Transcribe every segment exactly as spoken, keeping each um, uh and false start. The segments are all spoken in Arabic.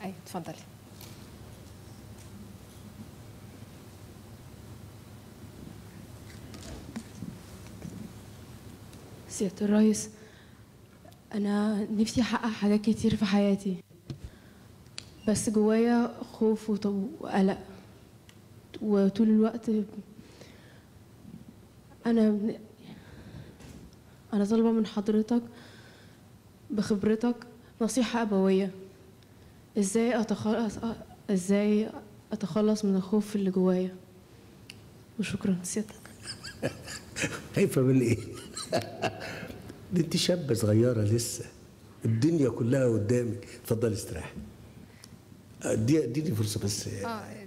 ايوه اتفضلي. سيادة الرئيس، انا نفسي احقق حاجات كتير في حياتي، بس جوايا خوف وقلق، وطول الوقت انا انا طالبه من حضرتك بخبرتك نصيحه ابويه ازاي اتخلص ازاي اتخلص من الخوف اللي جوايا، وشكرا سيادتك. خايفه من ايه؟ دي انت شابه صغيره لسه، الدنيا كلها قدامك. اتفضلي استريحي، دي اديني فرصه بس. اه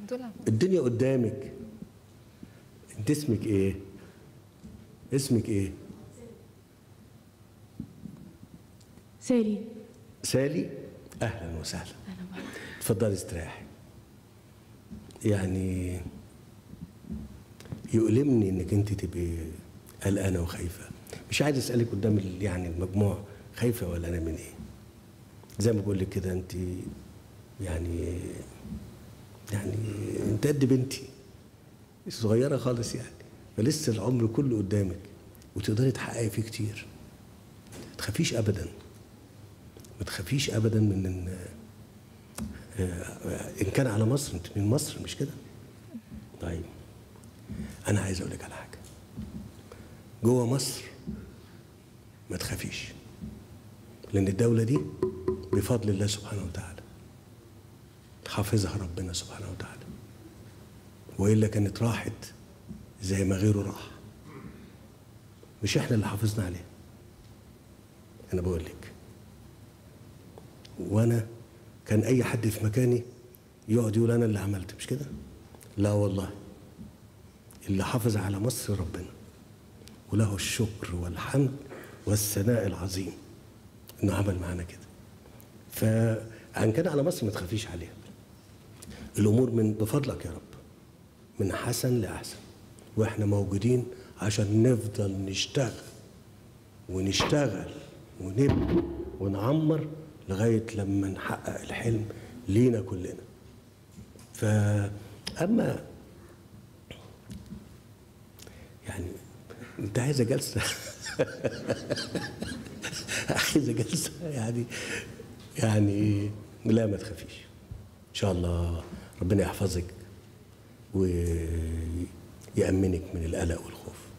الدنيا قدامك. انت اسمك ايه؟ اسمك ايه؟ سالي. سالي، اهلا وسهلا. اهلا وسهلا، اتفضلي استريحي. يعني يؤلمني انك انت تبقي قلقانه وخايفه. مش عايز اسالك قدام يعني المجموعه خايفه ولا انا من ايه؟ زي ما بقول لك كده، انت يعني يعني انت قد بنتي صغيره خالص يعني، فلسه العمر كله قدامك وتقدري تحققي فيه كتير. ما تخافيش ابدا، ما تخافيش ابدا من ان ان كان على مصر، انت من مصر مش كده؟ طيب انا عايز اقول لك على حاجه. جوه مصر ما تخافيش، لان الدوله دي بفضل الله سبحانه وتعالى حافظها ربنا سبحانه وتعالى، والا كانت راحت زي ما غيره راح. مش احنا اللي حافظنا عليها. انا بقول لك، وانا كان اي حد في مكاني يقعد يقول انا اللي عملت مش كده؟ لا والله، اللي حافظ على مصر ربنا، وله الشكر والحمد والثناء العظيم انه عمل معانا كده. فان كان على مصر ما تخافيش عليها. الامور من بفضلك يا رب من حسن لاحسن، واحنا موجودين عشان نفضل نشتغل ونشتغل ونبني ونعمر لغايه لما نحقق الحلم لينا كلنا. فاما يعني انت عايزه جلسه عايزه جلسه يعني يعني لا ما تخافيش ان شاء الله، ربنا يحفظك ويأمنك من القلق والخوف.